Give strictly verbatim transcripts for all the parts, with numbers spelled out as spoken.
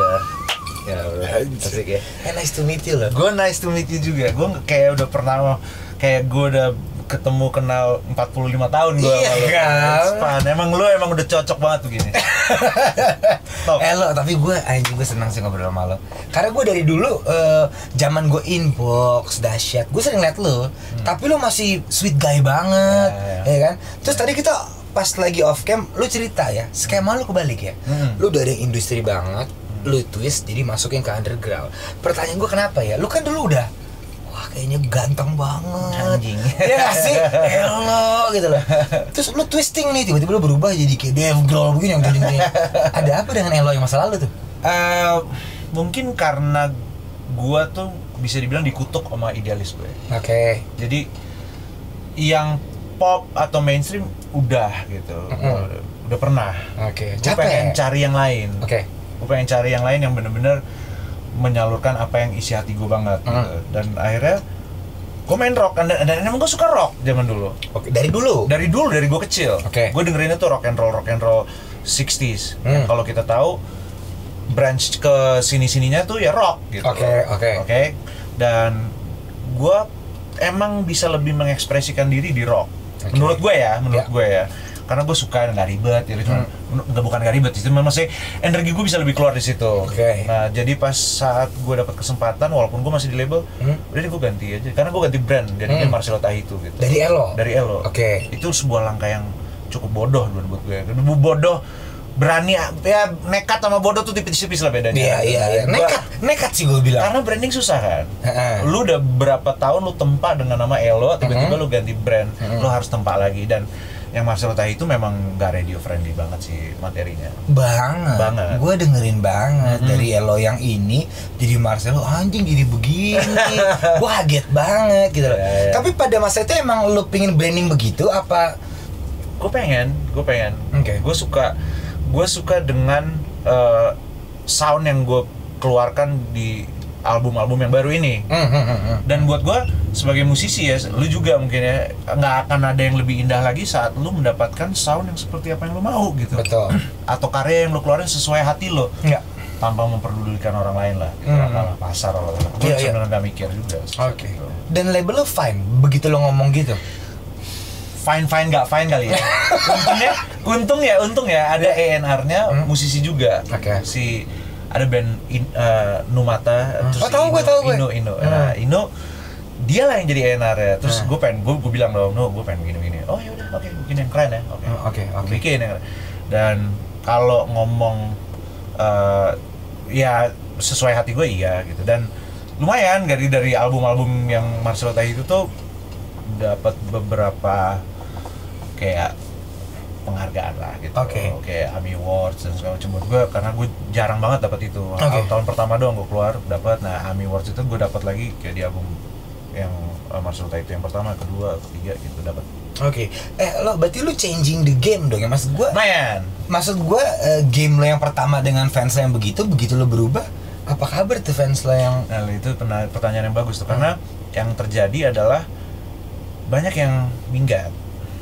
udah ya udah asik ya. Hey, nice to meet you loh. Gue nice to meet you juga. Gue kayak udah pernah kayak gue udah ketemu kenal empat puluh lima tahun gue. Iya kan? Span. Emang lu emang udah cocok banget begini. Eh lo, tapi gue anjing gue senang sih ngobrol sama lo. Karena gue dari dulu uh, zaman gue inbox dahsyat, gue sering liat lo. Hmm. Tapi lo masih sweet guy banget, ya, ya. ya kan? Terus tadi kita pas lagi off cam, lo cerita ya skema lo kebalik ya. Hmm. Lo dari industri banget, lo twist jadi masukin ke underground. Pertanyaan gue kenapa ya? Lo kan dulu udah wah kayaknya ganteng banget anjing ya sih, hello gitu loh. Terus lu twisting nih, tiba-tiba lu berubah jadi kayak Dave Grohl begini yang begini. Ada apa dengan Elo yang masa lalu tuh? Uh, mungkin karena gua tuh bisa dibilang dikutuk sama idealis gue. Oke. Okay. Jadi yang pop atau mainstream udah gitu, mm-hmm. udah pernah. Oke. Okay. Gua pengen cari yang lain. Oke. Okay. Gua pengen cari yang lain yang bener-bener menyalurkan apa yang isi hati gue banget, hmm. gitu. Dan akhirnya gue main rock, dan, dan emang gue suka rock zaman dulu. Oke, dari dulu? Dari dulu, dari gue kecil. Oke. Gue dengerinnya tuh rock and roll, rock and roll sixties. Hmm. Kalau kita tahu branch ke sini-sininya tuh ya rock gitu. Oke, okay, oke. Okay. Oke. Okay? Dan gue emang bisa lebih mengekspresikan diri di rock. Okay. Menurut gue ya, menurut yeah. gue ya. Karena gue suka nggak ribet, ya, cuma hmm. nggak bukan nggak ribet, itu maksudnya energi gue bisa lebih keluar di situ. Okay. Nah, jadi pas saat gue dapat kesempatan, walaupun gue masih di label, hmm. udah deh gue ganti aja, karena gue ganti brand, jadinya hmm. Marcello Tahitoe gitu. Dari Elo. Dari Elo. Oke. Okay. Itu sebuah langkah yang cukup bodoh buat buat gue. Bodoh, berani, ya nekat sama bodoh tuh tipis-tipis lah bedanya. Iya iya. iya. Nekat, gua, nekat sih gue bilang. Karena branding susah kan. Uh-huh. Lu udah berapa tahun lu tempa dengan nama Elo, tiba-tiba uh-huh. lu ganti brand, uh-huh. lu harus tempa lagi dan yang Marcello Tahitoe itu memang gak radio friendly banget sih materinya. Banget. Banget. Gue dengerin banget mm-hmm. dari Elo yang ini jadi Marcello anjing jadi begini. Gue kaget banget gitu loh. Ya, ya. Tapi pada masa itu emang lu pengen branding begitu apa? Gue pengen, gue pengen. Oke. Okay. Gue suka, gue suka dengan uh, sound yang gue keluarkan di album-album yang baru ini. Mm, mm, mm, mm. Dan buat gue sebagai musisi ya, lu juga mungkin ya nggak akan ada yang lebih indah lagi saat lu mendapatkan sound yang seperti apa yang lu mau gitu. Betul. Atau karya yang lu keluarin sesuai hati lo. Iya. Tanpa memperdulikan orang lain lah. Gitu, mm. Apalah pasar lah. Iya iya. Sebenarnya nggak mikir juga. Oke. Okay. Dan label lu fine begitu lo ngomong gitu. Fine fine nggak fine kali ya. Untungnya, untung ya, untung ya ada E N R-nya mm. musisi juga. Oke. Okay. Si ada band in, uh, Numata, hmm. terus oh, tahu Ino, gue, tahu Ino, gue. Ino, Ino, hmm. nah, Ino, dia lah yang jadi E N R ya. Terus hmm. gue pengen, gue, gue bilang dong, no, gue pengen begini-begini. Oh ya udah, oke, okay, bikin yang keren ya, oke, okay. hmm, oke, okay, okay. bikin yang keren. Dan kalau ngomong, uh, ya sesuai hati gue iya gitu. Dan lumayan dari dari album-album yang Marcello Tahitoe itu tuh dapat beberapa kayak penghargaan lah gitu, okay. kayak A M I Awards dan segala macam. Gue karena gue jarang banget dapat itu. Okay. Tahun pertama doang gue keluar dapat. Nah A M I Awards itu gue dapat lagi kayak di album yang uh, Marcello Tahitoe yang pertama, kedua, ketiga gitu dapat. Oke. Okay. Eh lo berarti lo changing the game dong ya mas gue. Mayan. Maksud gue uh, game lo yang pertama dengan fans lo yang begitu, begitu lo berubah, apa kabar tuh fans lo yang? Nah itu pertanyaan yang bagus tuh hmm. karena yang terjadi adalah banyak yang minggat.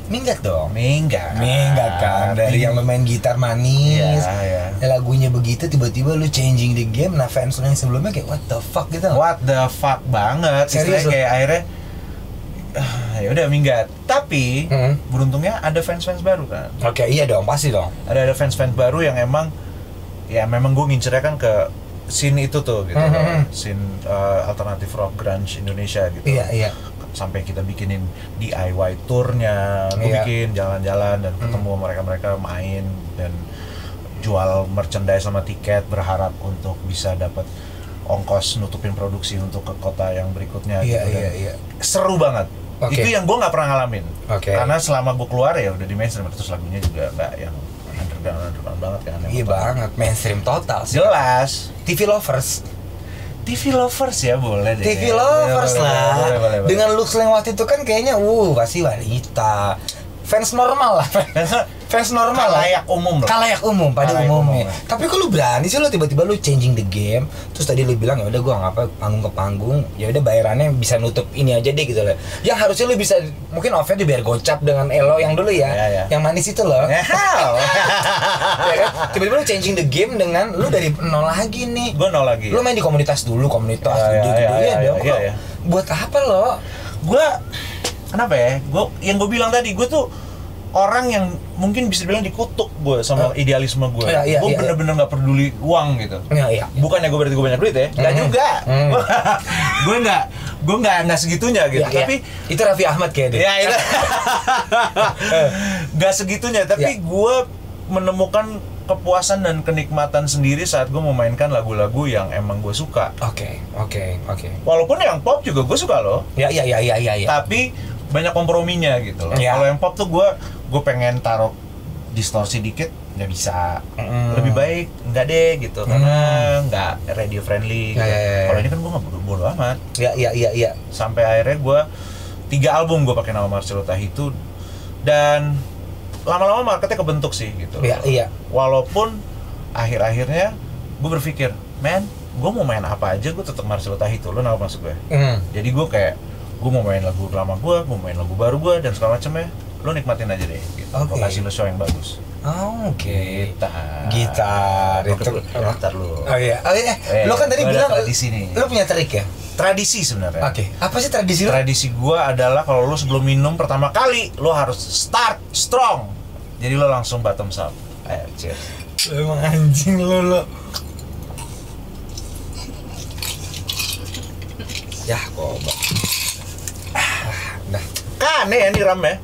Minggat dong, minggat, minggat kan dari yang main gitar manis, ya, ya. lagunya begitu tiba-tiba lu changing the game, nah fans yang sebelumnya kayak what the fuck gitu, what the fuck banget, serius kayak akhirnya ah, ya udah minggat, tapi hmm. beruntungnya ada fans-fans baru kan, oke okay, iya dong pasti dong, ada ada fans-fans baru yang emang ya memang gue ngincernya kan ke scene itu tuh gitu, hmm. scene uh, alternatif rock grunge Indonesia gitu, iya iya. Sampai kita bikinin D I Y tournya, gue yeah. bikin jalan-jalan dan ketemu mm. mereka-mereka main dan jual merchandise sama tiket berharap untuk bisa dapat ongkos nutupin produksi untuk ke kota yang berikutnya yeah, gitu yeah, yeah. seru banget. Okay. Itu yang gue nggak pernah ngalamin okay. karena selama gue keluar ya udah di mainstream terus lagunya juga nggak yang underground-underground banget kan. Iya banget, mainstream total sih. Jelas. T V lovers. T V lovers ya boleh deh. T V lovers ya, boleh, lah. Boleh, boleh, boleh, boleh. Dengan looks yang waktu itu kan kayaknya, wuh pasti wanita, fans normal lah. Fans normal lah. Kalayak umum lah. Kalayak umum pada kalayak umumnya. Umum, tapi kok lu berani sih lu tiba-tiba lu changing the game. Terus tadi lu bilang ya udah gua ngapa panggung ke panggung, ya udah bayarannya bisa nutup ini aja deh gitu loh. Yang harusnya lu bisa mungkin offnya dibayar gocap dengan Elo yang dulu ya. Ya, ya. Yang manis itu loh. Ya, ya kan? Tiba-tiba lu changing the game dengan lu dari nol lagi nih. Gua nol lagi. Lu main di komunitas dulu, komunitas gitu ya, ya, ya, ya, ya, ya. Buat apa lo? Gua kenapa ya? Gua yang gua bilang tadi, gua tuh orang yang mungkin bisa bilang dikutuk gue sama uh, idealisme gue. Iya, iya, gue iya, bener-bener iya. Gak peduli uang gitu. Iya, iya, iya. Bukan ya gue berarti gue banyak duit ya. Mm. Gak juga. Mm. gue nggak, gue nggak nggak segitunya gitu. Iya, tapi iya. Itu Raffi Ahmad kayak deh. Iya itu. Gak segitunya. Tapi iya. Gue menemukan kepuasan dan kenikmatan sendiri saat gue memainkan lagu-lagu yang emang gue suka. Oke, okay, oke, okay, oke. Okay. Walaupun yang pop juga gue suka loh. Iya, iya, iya, iya, iya. Ya. Tapi banyak komprominya gitu loh. Ya. Kalau yang pop tuh gue gue pengen taruh distorsi dikit nggak bisa, mm. lebih baik nggak deh gitu mm. karena nggak radio friendly. Gitu. Ya, ya, ya. Kalau ini kan gue nggak bodo-bodo amat. Iya iya iya. Ya. Sampai akhirnya gue tiga album gue pakai nama Marcello Tahitoe dan lama-lama marketnya kebentuk sih gitu. Iya iya. Walaupun akhir-akhirnya gue berpikir, man, gue mau main apa aja gue tetap Marcello Tahitoe lo nggak masuk gue. Mm. Jadi gue kayak gue mau main lagu lama gue, mau main lagu baru gue, dan segala macamnya lo nikmatin aja deh gitu, okay. Gue kasih lo show yang bagus. Oh, oke okay. Gitar Gitar itu gitar lo. Oh iya, oh, iya. Eh, lo kan tadi bilang lo punya trik ya? Tradisi sebenarnya. Oke, okay. Apa sih tradisi lo? Tradisi gue adalah kalau lo sebelum minum pertama kali lo harus start strong. Jadi lo langsung bottom up. Ayo, cheers. Lo emang anjing lo lo. Yah, kobak. Nah. Kane yang di ram ya.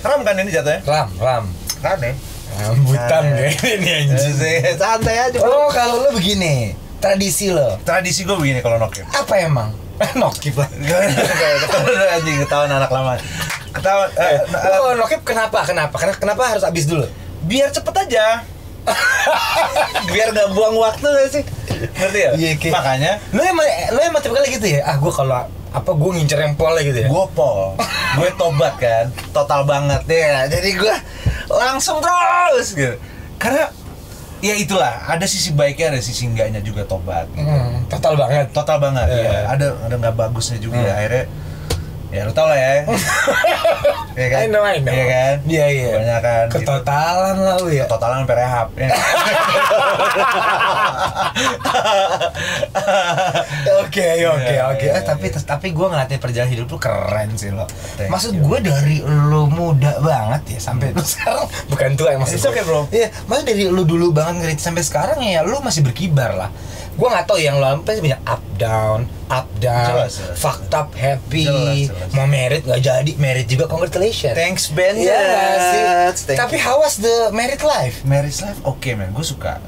Ram kan ini jatuhnya? Ram, ram. Kane. Rambutan ya ini anjing. Santai aja. Oh, kalau lu begini, tradisi lo. Tradisi gua begini kalau nokip. Apa emang? Nokip lah. Ketahuan anjing, ketahuan anak lama. Ketahuan. Eh, oh, nokip kenapa? Kenapa? Karena kenapa harus habis dulu? Biar cepet aja. Biar gak buang waktu gak sih? Ngerti ya? Iya, okay. Makanya lu emang lu emang tipikalnya gitu ya? Ah, gua kalau apa gue ngincer yang pol gitu ya? Gue pol, gue tobat kan, total banget ya. Jadi gue langsung terus gitu. Karena ya itulah, ada sisi baiknya, ada sisi enggaknya juga tobat. Gitu. Hmm, total banget, total banget. Iya, yeah. Ada ada nggak bagusnya juga. Hmm. Akhirnya ya lo tau lah ya. Iya kan? I know, I know. Iya kan? Iya iya. Banyak kan. Ketotalan gitu. Lah lu ya. Ketotalan sampai rehab. Ya. Oke oke oke. Tapi tapi gue ngeliatnya perjalanan hidup lu keren sih lo. Thank maksud gue dari lu muda banget ya sampai sekarang. Bukan tua yang maksud gue. Oke bro. Iya. Maksud dari lu dulu banget ngeliat sampai sekarang ya lu masih berkibar lah. Gue nggak tahu yang lo sampai punya up down, up down, jelas, jelas, fucked up happy, jelas, jelas. Mau married nggak jadi, married juga congratulations. Thanks Ben ya. Yeah, tapi how was the married life? Married life, oke okay, man, gue suka.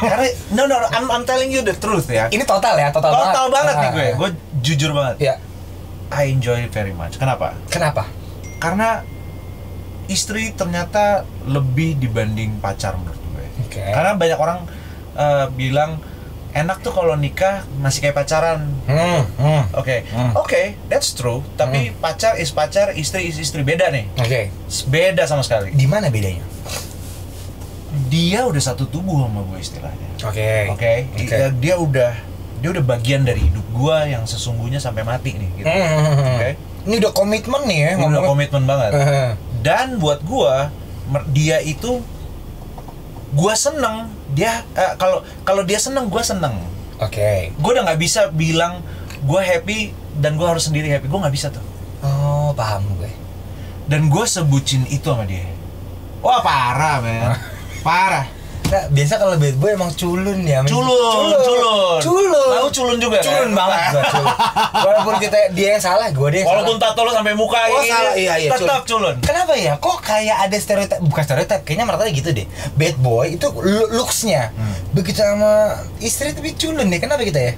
Karena no no, no I'm, I'm telling you the truth ya. Ini total ya, total, total banget. Total banget nih gue, gue jujur banget. Ya. Yeah. I enjoy it very much. Kenapa? Kenapa? Karena istri ternyata lebih dibanding pacar menurut gue. Okay. Karena banyak orang uh, bilang enak tuh kalau nikah masih kayak pacaran. Hmm, hmm. Oke, okay. hmm. Oke, okay, that's true. Tapi hmm. pacar is pacar, istri is istri, beda nih. Oke, okay. Beda sama sekali. Di mana bedanya? Dia udah satu tubuh sama gue istilahnya. Oke, okay. Oke. Okay? Okay. Dia, dia udah, dia udah bagian dari hidup gue yang sesungguhnya sampai mati nih. Gitu. Hmm. Oke, okay? Ini udah komitmen nih ya. Ini udah komitmen banget. Uh. Dan buat gue, dia itu. Gua seneng dia kalau uh, kalau dia seneng gua seneng. Oke. Okay. Gua udah nggak bisa bilang gua happy dan gua harus sendiri happy. Gua nggak bisa tuh. Oh paham gue. Dan gua sebutin itu sama dia. Wah parah men, parah. Nah, biasa kalau bad boy emang culun ya. Culun, culun, culun. Culun. Lalu culun juga. Culun kan? Banget. Gua culun. Walaupun kita dia yang salah, gua dia. Yang walaupun salah. Tato lo sampai muka oh, ini. Salah. Iya, iya, tetap culun. culun. Kenapa ya? Kok kayak ada stereotip, bukan stereotip, kayaknya mereka gitu deh. Bad boy itu looks-nya. Hmm. Begitu sama istri tapi culun deh. Kenapa kita ya?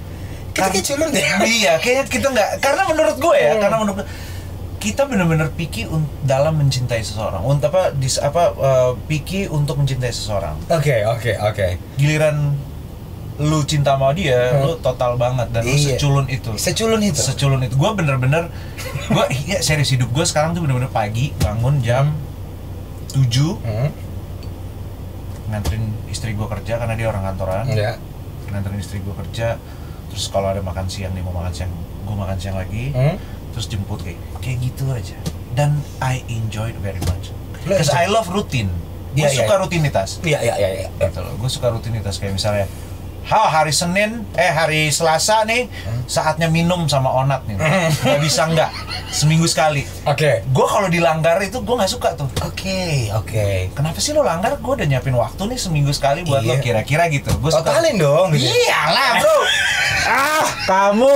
Kita kayak culun deh. Iya, kayaknya kita nggak. Karena menurut gue ya, hmm. karena menurut gue, kita benar-benar picky dalam mencintai seseorang. Untuk apa dis apa uh, picky untuk mencintai seseorang. Oke, okay, oke, okay, oke. Okay. Giliran lu cinta sama dia, hmm. lu total banget dan iya. lu seculun itu. Seculun itu. Seculun itu. Gua bener-bener gua iya serius, hidup gua sekarang tuh bener-bener pagi bangun jam tujuh. Hmm. Nganterin istri gua kerja karena dia orang kantoran. Iya. Yeah. Nganterin istri gua kerja, terus kalau ada makan siang nih mau makan siang, gua makan siang lagi. Hmm. Terus jemput kayak kayak gitu aja. Dan I enjoyed very much. Because I love routine. Gue ya, suka ya. rutinitas. Iya iya iya iya. Betul. Gue suka rutinitas kayak misalnya, ha hari Senin, eh hari Selasa nih, hmm? saatnya minum sama Onat nih. Gak bisa enggak? Seminggu sekali. Oke. Okay. Gue kalau dilanggar itu gue nggak suka tuh. Oke okay, oke. Okay. Kenapa sih lo langgar? Gue udah nyiapin waktu nih seminggu sekali buat iya. lo kira-kira gitu. Gue suka. Totalin dong. Gitu. Iyalah bro. ah kamu.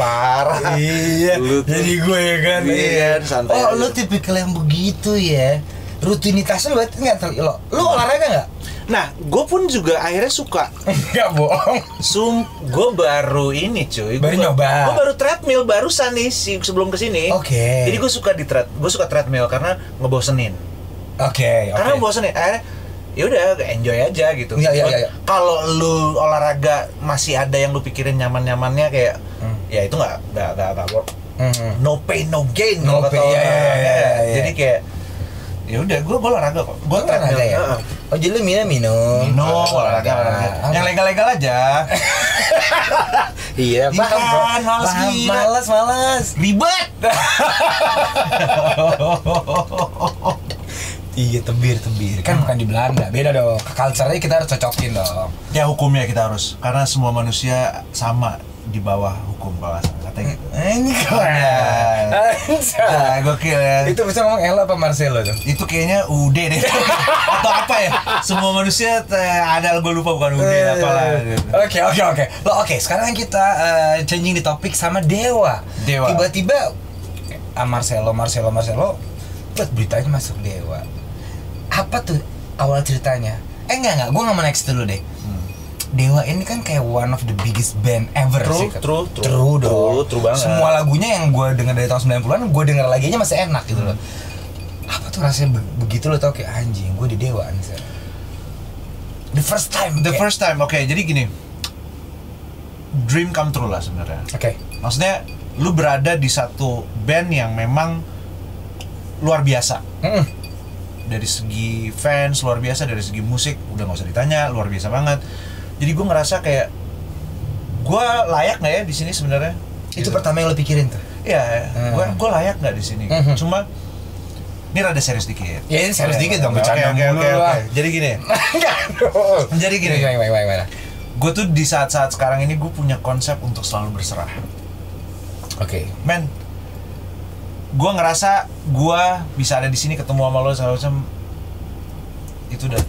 Parah. Iya. Jadi gue kan. Iya. Santai. Oh aja. Lo tipikal yang begitu ya. Rutinitas lu berarti nggak terlalu. Lu olahraga nggak? Nah, gue pun juga akhirnya suka. Nggak bohong. Sum, gue baru ini cuy. Baru gua, nyoba. Gue baru treadmill barusan nih sebelum kesini. Oke. Okay. Jadi gue suka di tread, gue suka treadmill karena ngebosenin. Oke. Okay, okay. Karena ngebosenin, akhirnya ya udah enjoy aja gitu. Iya iya iya. Kalau lu olahraga masih ada yang lu pikirin nyaman-nyamannya kayak, hmm. ya itu nggak nggak nggak work. Hmm. No pain no gain. No pain. Yeah, yeah, yeah, yeah. Jadi kayak ya udah, gue olahraga kok. Gue olahraga ya. Uh. Oh jadi minum minum. Minum olahraga. olahraga. Ah. Yang legal-legal aja. Iya. Paham bro. Males gila. Males males. Ribet. Iya tebir tebir. Kan bukan di Belanda. Beda dong. Culture-nya kita harus cocokin dong. Ya hukumnya kita harus. Karena semua manusia sama di bawah hukum bawah katanya gitu. Ini keren. Nah, gokil ya. Itu bisa ngomong Ella apa Marcello tuh? Itu kayaknya U D deh. Atau apa ya? Semua manusia ada, gue lupa bukan U D apalah. Oke, oke, oke. Lo oke, sekarang kita uh, changing di topik sama Dewa. Dewa. Tiba-tiba ah, Marcello, Marcello, Marcello buat beritanya masuk Dewa. Apa tuh awal ceritanya? Eh enggak enggak, gue enggak mau next dulu deh. Dewa ini kan kayak one of the biggest band ever. True, sih. True, true, true, dong. true, true banget. Semua lagunya yang gue denger dari tahun sembilan puluhan, gue denger laginya masih enak gitu loh. Apa tuh rasanya be begitu lo tau kayak anjing, gue di Dewa nih. The first time, the kayak. first time, oke. Okay, jadi gini, dream come true lah sebenarnya. Oke. Okay. Maksudnya, lu berada di satu band yang memang luar biasa. Mm-mm. Dari segi fans luar biasa, dari segi musik udah nggak usah ditanya, luar biasa banget. Jadi gue ngerasa kayak gue layak nggak ya di sini sebenarnya? Itu gitu. Pertama yang lo pikirin tuh? Iya, hmm. gue gue layak nggak di sini? Hmm. Cuma ini rada serius dikit. Ya ini serius okay, dikit dong, bercanda okay, okay, okay, okay. Jadi gini. Jadi gini. Gue tuh di saat-saat sekarang ini gue punya konsep untuk selalu berserah. Oke. Okay. Men, gue ngerasa gue bisa ada di sini ketemu sama lo seharusnya itu udah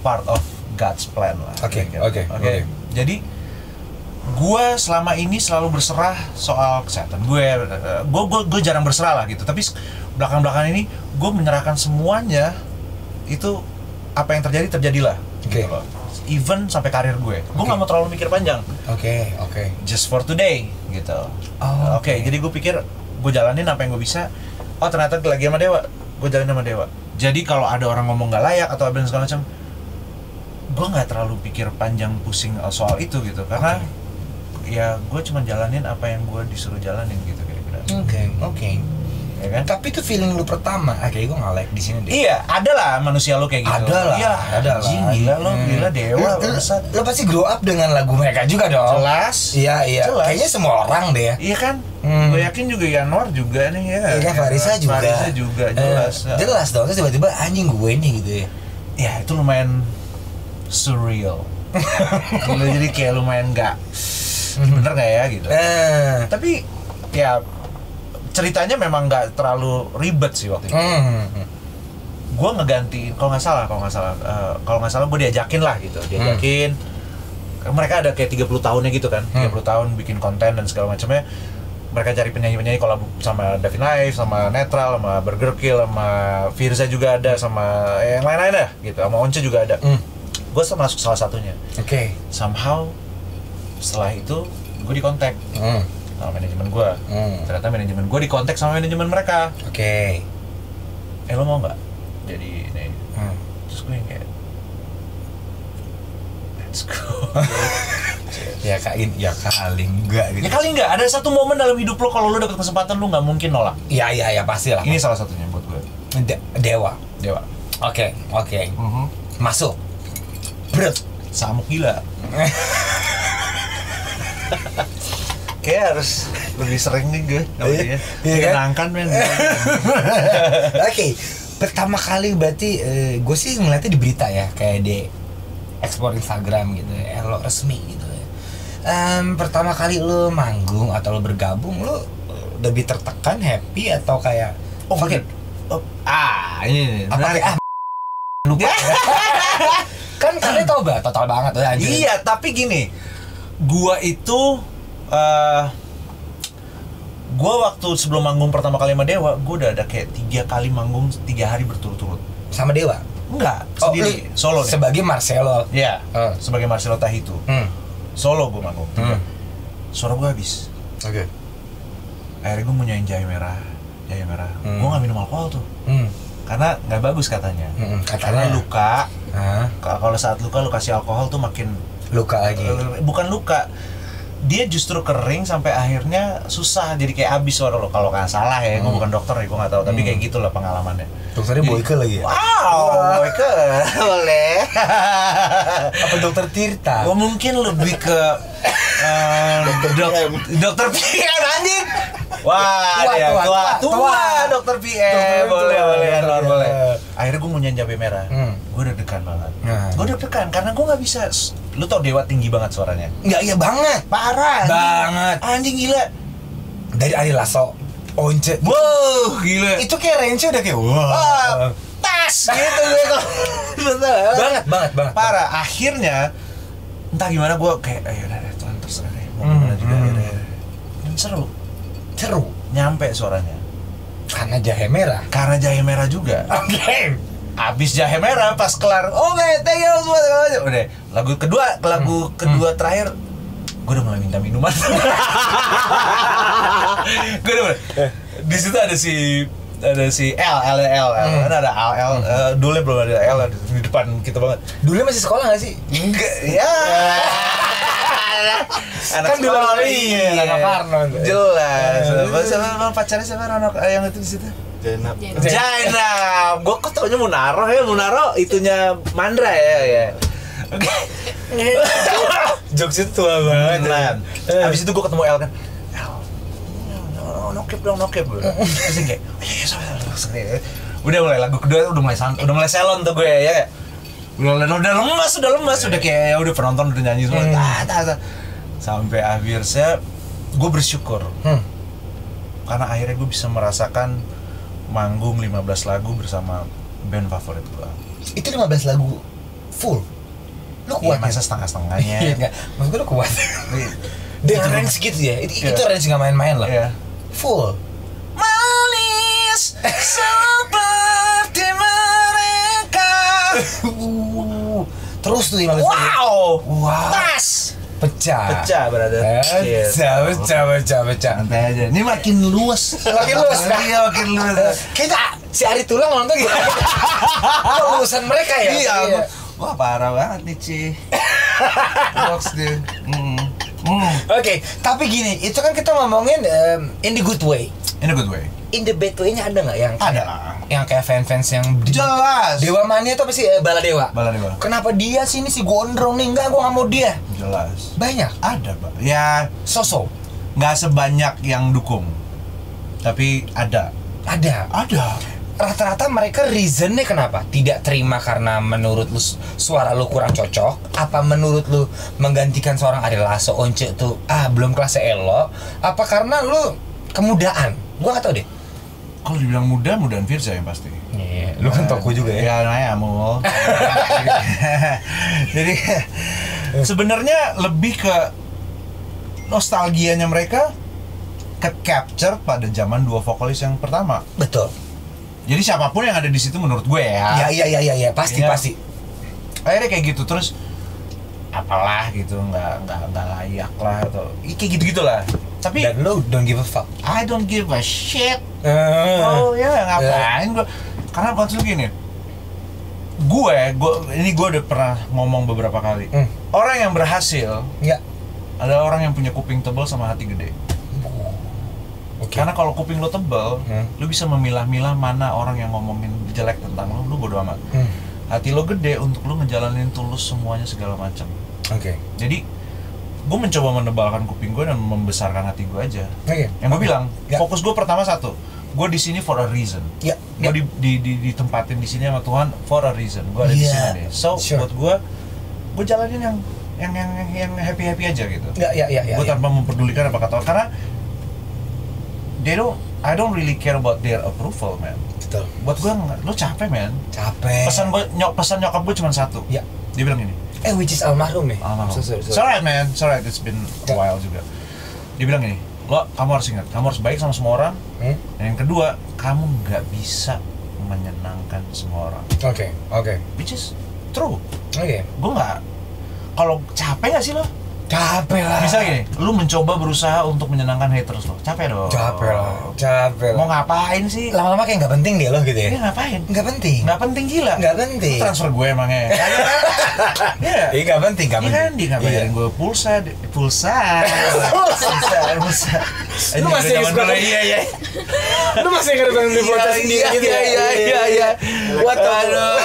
part of God's plan lah. Oke, oke, oke. Jadi, gue selama ini selalu berserah soal kesehatan gue. Gue, gue, gue jarang berserah lah gitu. Tapi belakang-belakangan ini, gue menyerahkan semuanya. Itu apa yang terjadi terjadilah. Oke. Okay. Gitu even sampai karir gue. Gue okay. gak mau terlalu mikir panjang. Oke, okay, oke. Okay. Just for today, gitu. Oh, oke. Okay. Okay. Jadi gue pikir gue jalanin apa yang gue bisa. Oh ternyata lagi sama Dewa. Gue jalanin sama Dewa. Jadi kalau ada orang ngomong gak layak atau apa dan segala macam, gue nggak terlalu pikir panjang pusing soal itu gitu karena okay. ya gue cuma jalanin apa yang gue disuruh jalanin gitu kira-kira. Oke okay, oke. Okay. Ya kan? Tapi itu feeling lu pertama, ah, kayak gue nggak like di sini deh. Iya, ada lah manusia lu kayak gitu. Ada lah. Iya, ada lah. Gila lo, hmm. gila Dewa. Lu, lu pasti grow up dengan lagu mereka juga dong. Jelas. Iya iya. Jelas. Kayaknya semua orang deh ya. Iya kan. Hmm. Gue yakin juga Yanwar juga nih ya. Iya kan, Farisa juga. Farisa juga jelas. Eh, jelas dong. Terus tiba-tiba anjing gue nih gitu ya. Ya itu lumayan surreal. Jadi kayak lumayan gak bener gak ya gitu. Eh. Tapi ya ceritanya memang gak terlalu ribet sih waktu itu. Mm. Gue ngegantiin, kalau gak salah, kalau gak salah, uh, kalau gak salah gue diajakin lah gitu. Diajakin, mm. mereka ada kayak tiga puluh tahunnya gitu kan, mm. tiga puluh tahun bikin konten dan segala macamnya. Mereka cari penyanyi-penyanyi kolab sama Davin Live, sama Netral, sama Burger Kill, sama Virzha juga ada, sama yang lain-lain dah gitu, sama Once juga ada. Mm. Gue masuk salah satunya. Oke. Okay. Somehow setelah itu gue dikontak mm. sama manajemen gue. Mm. Ternyata manajemen gue dikontak sama manajemen mereka. Oke. Okay. Eh lo mau nggak jadi ini? Mm. Terus gue yang kayak Let's go. Ya kali, ya kali enggak gitu. Ya kali enggak, ada satu momen dalam hidup lo kalau lo dapet kesempatan lo nggak mungkin nolak. Iya iya ya, pasti lah. Ini salah satunya buat gue. De Dewa. Dewa. Oke okay, oke. Okay. Uh -huh. Masuk. Berat. Samuk gila. Kayak harus lebih sering nih gue. Iya. Menyenangkan men. Oke. Pertama kali berarti uh, gue sih ngeliatnya di berita ya, kayak di explore Instagram gitu, ya, lo resmi gitu. Ya. Um, pertama kali lo manggung atau lo bergabung, lo lebih tertekan, happy atau kayak oh kaget? Oh, ah ini menarik ah lupa. Kan kalian tau bah, total banget tuh anjir. Iya, tapi gini, gua itu uh, gue waktu sebelum manggung pertama kali sama Dewa, gue udah ada kayak tiga kali manggung tiga hari berturut-turut sama Dewa? Enggak, sendiri, oh, solo nih. Sebagai Marcello? Iya, uh. sebagai Marcello Tahitoe. hmm. Solo gue manggung, hmm. suara gue habis. Oke okay. Akhirnya gue mau nyanyi jahe merah, jahe merah. hmm. Gue gak minum alkohol tuh, hmm. karena gak bagus katanya. hmm. Katanya luka, uh. kalau saat luka lu kasih alkohol tuh makin luka lagi. Bukan luka, dia justru kering sampai akhirnya susah, jadi kayak abis suara lo kalau nggak salah ya. hmm. Gue bukan dokter ya, gue nggak tahu, tapi hmm. kayak gitulah pengalamannya. Dokternya Boyke lagi ya? Wow, Boyke boleh. Apa dokter Tirta? Gue mungkin lebih ke uh, dok dokter P M anjing. Wah, tua, dia, tua, tua, tua, tua, tua dokter P M boleh boleh boleh boleh. Akhirnya gue mau nyanyi jahe merah. hmm. Gue udah deg-degan banget. nah. Gue udah deg-degan karena gue nggak bisa. Lu tau Dewa tinggi banget suaranya? Nggak, iya banget, parah banget anjing, gila. Dari Ari Lasso, Once, wow gila, itu kayak range udah kayak wow oh, tas gitu gitu. banget banget banget parah. Akhirnya entah gimana gue kayak ayo udah deh Tuhan terserah deh mau gimana juga deh. Seru seru nyampe suaranya karena jahe merah, karena jahe merah juga. Oke okay. Abis jahe merah pas kelar, oke okay, thank you semua, udah lagu kedua, lagu hmm. kedua hmm. terakhir gue udah mulai minta minuman. Gue udah mulai di situ ada si ada si L L L L hmm. kan ada L L hmm. uh, dulu belum ada L di depan kita banget. Dulu masih sekolah nggak sih? Enggak ya. Anak kan dulu iya, anak Karno jelas. Siapa pacarnya, siapa anak yang itu di situ? Jainab. Jainab. Gue kok taunya Munaro ya, Munaro itunya Mandra ya ya. Oke. Jokes itu tua banget. Habis itu gue ketemu El kan. El. Nokep dong, nokep. Terus kayak, udah mulai lagu kedua udah mulai santai, udah mulai salon tuh gue ya. Udah, udah lemas, udah lemas, udah kayak udah penonton udah nyanyi semua. Sampai akhirnya gue bersyukur karena akhirnya gue bisa merasakan manggung lima belas lagu bersama band favorit gue. Itu lima belas lagu full? Lu kuat ya? Masa setengah-setengahnya. Iya, maksud gue lu kuat. Dia range gitu ya? Itu range gak main-main lah. Full malis seperti mereka. Terus tuh lima belas. Wow, tas pecah pecah brother, pecah pecah pecah pecah. Santai aja, ini makin luas makin luas iya makin luas. Kita si Ari Tulang nonton gitu urusan mereka ya. Iya, wah parah banget nih Ci box deh. Oke, tapi gini, itu kan kita ngomongin in the good way, in the good way. In the bad way nya ada nggak yang ada yang kayak fans-fans yang jelas Dewa mania atau apa sih? Bala Dewa. Bala Dewa. Kenapa dia sih ini si gondrong nih? Enggak, gua nggak mau dia. Jelas. Banyak. Ada, Pak. Ya, sosok. Nggak sebanyak yang dukung, tapi ada. Ada. Ada. Rata-rata mereka reasonnya kenapa? Tidak terima karena menurut lu suara lu kurang cocok? Apa menurut lu menggantikan seorang Ari Lasso, Once tuh ah belum kelasnya elok? Apa karena lu kemudaan? Gua nggak tahu deh. Kalau dibilang muda, mudaan Virzha yang pasti. Iya, yeah, lu kan toko juga ya? Ya, naya mul. Jadi sebenarnya lebih ke nostalgianya mereka ke capture pada zaman dua vokalis yang pertama. Betul. Jadi siapapun yang ada di situ menurut gue ya. Iya iya iya iya pasti ya, pasti. Akhirnya kayak gitu terus apalah gitu, nggak nggak nggak layak lah atau kayak gitu gitulah. Tapi dan lo don't give a fuck. I don't give a shit. Uh, oh ya ngapain uh. gue? Karena konsep gini, gue gue ini gue udah pernah ngomong beberapa kali. Mm. orang yang berhasil ya adalah orang yang punya kuping tebal sama hati gede. Okay. Karena kalau kuping lo tebal, hmm. lo bisa memilah-milah mana orang yang ngomongin jelek tentang lo, lo bodo amat. Hmm. Hati lo gede untuk lo ngejalanin tulus semuanya segala macam. Oke. Okay. Jadi, gue mencoba menebalkan kuping gue dan membesarkan hati gue aja. Okay. Yang gue okay. bilang, yeah. fokus gue pertama satu, gue di sini for a reason. Yeah. Yeah. Gue di, di, ditempatin di sini sama Tuhan for a reason. Gue ada yeah. di sini. So sure. buat gue, gue jalanin yang yang yang yang happy happy aja gitu. Ya yeah, ya yeah, ya. Yeah, gue yeah, tanpa yeah. memperdulikan apa kata orang. Karena they don't, I don't really care about their approval, man. Betul. Buat gue, lo capek, man. Capek. Pesan gue, nyok, pesan nyokap gue cuma satu. Ya. Dia bilang gini. Eh, which is almarhum nih. Almarhum. So, sorry, sorry. It's alright, man. It's alright. It's been a while juga. Dia bilang gini, lo, kamu harus ingat, kamu harus baik sama semua orang. Hmm? Dan yang kedua, kamu nggak bisa menyenangkan semua orang. Oke, okay, oke. Okay. Which is true. Oke. Okay. Gue nggak. Kalau capek nggak sih lo? Capek lah. Bisa gini, lu mencoba berusaha untuk menyenangkan haters lo, capek dong. Capek lah, capek. Mau ngapain sih? Lama-lama kayak nggak penting deh lo gitu ya. Iya ngapain? Nggak penting. Nggak penting gila. Nggak penting. Lu transfer gue emangnya. Iya. Iya nggak penting, nggak penting. Iya kan, dia nggak bayarin gue pulsa, pulsa, pulsa, pulsa. Lu masih ngerebatin dia ya? Lu masih ngerebatin di pulsa sendiri gitu ya? Iya iya iya. Waduh.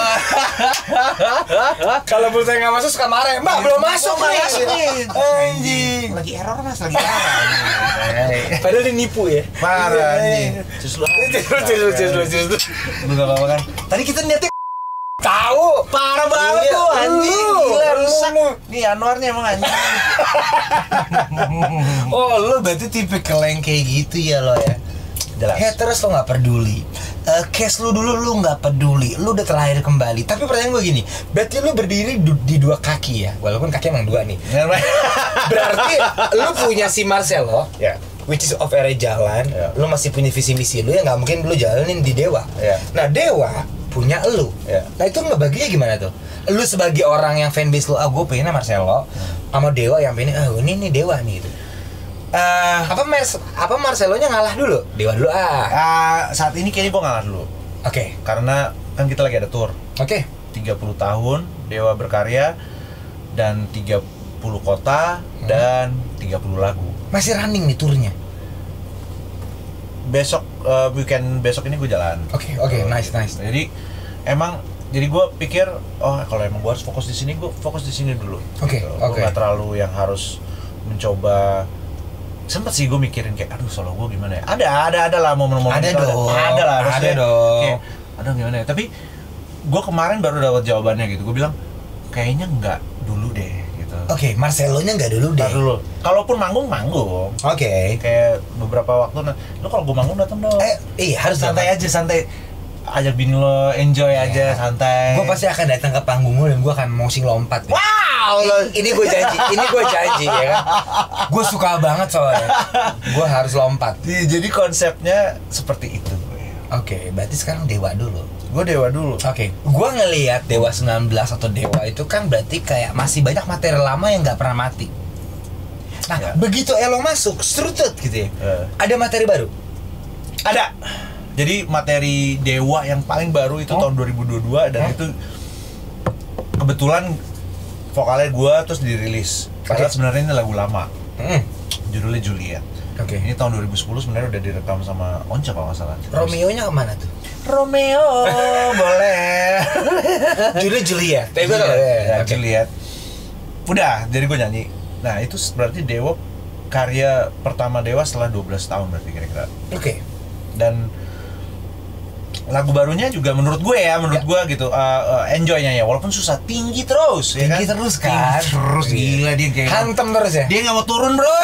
Kalau pulsa nggak masuk suka marah, mbak belum masuk nih. Anjing. Lagi error mas, lagi error. Padahal dia nipu ya. Parah anjing. Cus lu. Cus lu, cus lu. Lu gak apa-apa kan? Tadi kita niatnya tahu. Parah banget lu anjing. Gila rusak. Nih Anwar nih emang anjing. Oh lu berarti tipikal yang kayak gitu ya lo ya. Jelas. Haters lo gak peduli. Uh, case lu dulu lu nggak peduli, lu udah terlahir kembali. Tapi pertanyaan gue gini, berarti lu berdiri du di dua kaki ya, walaupun kaki emang dua nih. Berarti lu punya si Marcello, yeah. which is of era jalan, yeah. lu masih punya visi misi lu yang nggak mungkin lu jalanin di Dewa. Yeah. Nah Dewa punya lu, yeah. nah itu ngebaginya gimana tuh? Lu sebagai orang yang fanbase lu, ah gue pengennya Marcello, hmm. sama Dewa yang pengennya, ah ini nih Dewa nih gitu. Uh, apa Mars, apa Marcelonya ngalah dulu? Dewa dulu ah. Uh, saat ini kayaknya gue ngalah dulu. Oke. Okay. Karena kan kita lagi ada tour. Oke. Okay. tiga puluh tahun Dewa berkarya dan tiga puluh kota hmm. dan tiga puluh lagu. Masih running nih turnya. Besok uh, weekend besok ini gue jalan. Oke okay, oke okay. nice nice. Jadi emang jadi gue pikir oh kalau emang gue harus fokus di sini gue fokus di sini dulu. Oke okay, gitu. Oke. Okay. Gue nggak terlalu yang harus mencoba. Sempet sih gue mikirin kayak, aduh solo gue gimana ya? Ada, ada, ada lah momen-momen ada itu dong, ada, ada lah, ada dong kayak, aduh gimana ya? Tapi gue kemarin baru dapat jawabannya gitu, gue bilang kayaknya enggak dulu deh gitu. Oke, okay, Marcelonya enggak dulu deh? Enggak dulu, kalaupun manggung, manggung. Oke okay. Kayak beberapa waktu, nah, lo kalau gue manggung dateng dong. Eh, iya harus santai aja, santai ajak bini lo, enjoy yeah. aja, santai. Gue pasti akan datang ke panggung lo dan gue akan moshing lompat. Wow! Ini gue janji, ini gue janji ya kan. Gue suka banget soalnya. Gue harus lompat. Jadi konsepnya seperti itu. Oke, okay, berarti sekarang Dewa dulu. Gue Dewa dulu. Oke. Okay. Gue ngelihat Dewa sembilan belas atau Dewa itu kan berarti kayak masih banyak materi lama yang nggak pernah mati. Nah, ya. Begitu Elo masuk, serutut gitu ya. Uh. Ada materi baru. Ada. Jadi materi Dewa yang paling baru itu oh. tahun dua ribu dua puluh dua dan huh? itu kebetulan vokalnya gue terus dirilis. Padahal okay. sebenarnya ini lagu lama. Mm. Judulnya Juliet. Oke. Okay. Ini tahun dua ribu sepuluh sebenarnya udah direkam sama Once kalau nggak salah. Romeo-nya kemana tuh? Romeo boleh. Judulnya Juliet. Tapi gue ya, okay. Juliet. Udah, jadi gue nyanyi. Nah itu berarti Dewa karya pertama Dewa setelah dua belas tahun berarti kira-kira. Oke. Okay. Dan lagu barunya juga menurut gue ya, menurut ya. gue gitu, uh, uh, enjoy-nya ya, walaupun susah, tinggi terus ya tinggi kan? terus kan? Tinggi terus, gila dia kayak hantem terus ya? Dia gak mau turun bro,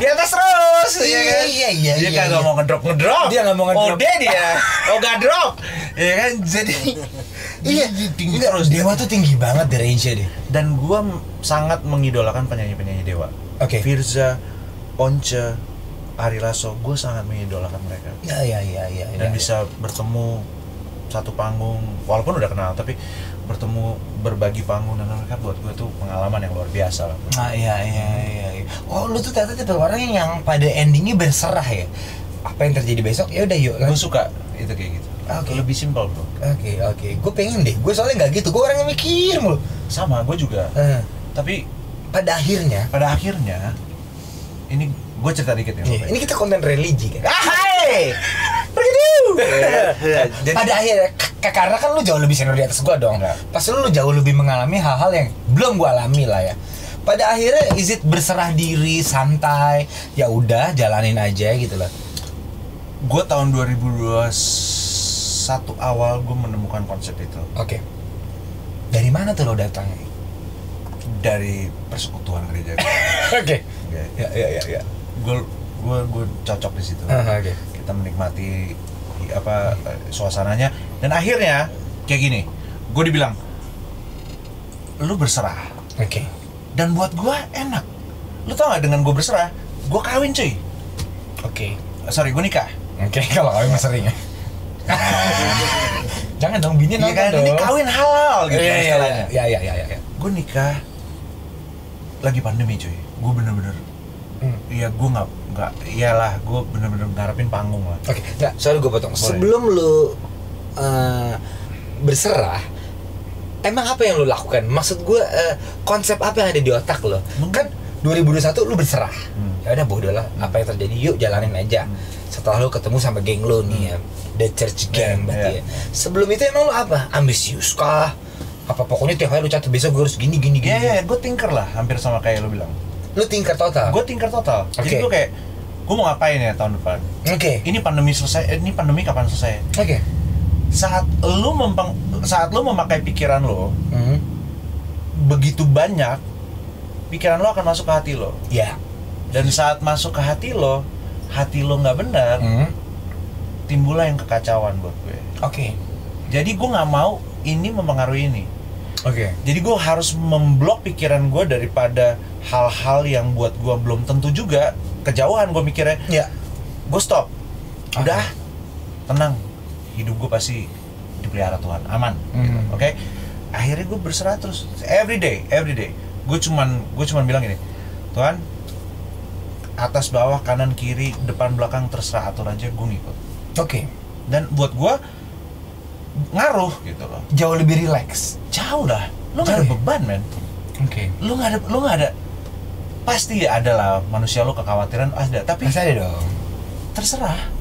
di atas terus ya kan? Iya, iya, dia iya, gak iya. mau ngedrop-ngedrop, dia gak mau ngedrop Ode dia, oh gak drop ya kan, jadi iya, tinggi Nggak, terus Dewa dia. Tuh tinggi banget di range-nya deh. Dan gue sangat mengidolakan penyanyi-penyanyi Dewa. Oke okay. Virzha, Once, Ari Lasso, gue sangat mengidolakan mereka. Ya, ya, ya, ya. Dan ya, bisa ya. bertemu satu panggung, walaupun udah kenal, tapi bertemu berbagi panggung dengan mereka buat gue tuh pengalaman yang luar biasa lah. Ah, iya, iya, iya. Oh, lu tuh ternyata tipe orang yang pada endingnya berserah ya. Apa yang terjadi besok? Ya udah yuk. Gue suka itu kayak gitu. Oke. Okay. Lebih simpel bro. Oke, okay, oke. Okay. Gue pengen deh. Gue soalnya nggak gitu. Gue orangnya mikir mulu. Sama, gue juga. Uh, Tapi pada akhirnya, pada akhirnya, ini gue cerita dikit ya. Iya. Ini kita konten religi kan. Hai, begitu. Pada akhirnya, karena kan lu jauh lebih senior di atas gue dong. Enggak. Pasti lu jauh lebih mengalami hal-hal yang belum gue alami lah ya. Pada akhirnya, is it berserah diri, santai, ya udah jalanin aja gitu lah. Gue tahun dua ribu dua puluh satu awal gue menemukan konsep itu. Oke. Okay. Dari mana tuh lo datangnya? Dari persekutuan gereja. Oke. Okay. Okay. Ya ya ya ya. Gue gue gue cocok di situ. Uh, Oke. Okay. Kita menikmati apa suasananya dan akhirnya kayak gini. Gue dibilang lu berserah. Oke. Okay. Dan buat gue enak. Lu tau gak, dengan gue berserah, gue kawin cuy. Oke. Okay. Sorry, gue nikah. Oke, okay, kalau kawin mah sering ya. Jangan dong, bini nonton ya, dong. Ini kawin halal gitu ya, istilahnya. Iya iya iya iya. Gue nikah lagi pandemi cuy. Gue bener-bener, iya hmm. gue nggak nggak, iyalah gue bener-bener ngarepin panggung lah. Oke, okay. Nggak, sorry gue potong. Boleh. Sebelum lu uh, berserah, emang apa yang lu lakukan? Maksud gue uh, konsep apa yang ada di otak lo? Kan dua ribu dua puluh satu lu berserah. Hmm. Ya udah bodo lah, hmm. apa yang terjadi yuk jalanin aja. Hmm. Setelah lu ketemu sama geng lo nih hmm. ya, The Church Gang yeah, berarti yeah. ya. Sebelum itu emang lu apa? Ambisius kah? Apa pokoknya tiap hari lu catat besok gue harus gini gini gini. Ya yeah, yeah, gue tinker lah, hampir sama kayak lu bilang. Lu tinker total? Gue tinker total. Okay. Jadi gue kayak gue mau ngapain ya tahun depan? Oke. Okay. Ini pandemi selesai, ini pandemi kapan selesai? Oke. Okay. Saat lu mempeng, saat lu memakai pikiran lo, mm-hmm. begitu banyak pikiran lo akan masuk ke hati lo. Iya. Yeah. Dan saat masuk ke hati lo, hati lo nggak benar, mm-hmm. timbullah yang kekacauan buat gue. Oke. Okay. Jadi gue nggak mau ini mempengaruhi ini. Oke. Okay. Jadi gue harus memblok pikiran gue daripada hal-hal yang buat gue belum tentu juga kejauhan gue mikirnya. Iya. Yeah. Gue stop. Udah, okay. tenang. Hidup gue pasti dipelihara Tuhan, aman. Mm. Gitu, oke? Okay? Akhirnya gue berserah terus, every day, every day. Gue cuman, gue cuman bilang gini, Tuhan, atas, bawah, kanan, kiri, depan, belakang, terserah atur aja, gue ngikut. Oke. Okay. Dan buat gue ngaruh gitu loh. Jauh lebih relax. Jauh lah. Lu nggak ada ya? Beban, men. Oke. Okay. Lu nggak ada, lu nggak ada. Pasti ya ada lah manusia lu kekhawatiran ada, tapi. Pasti ada dong. Terserah.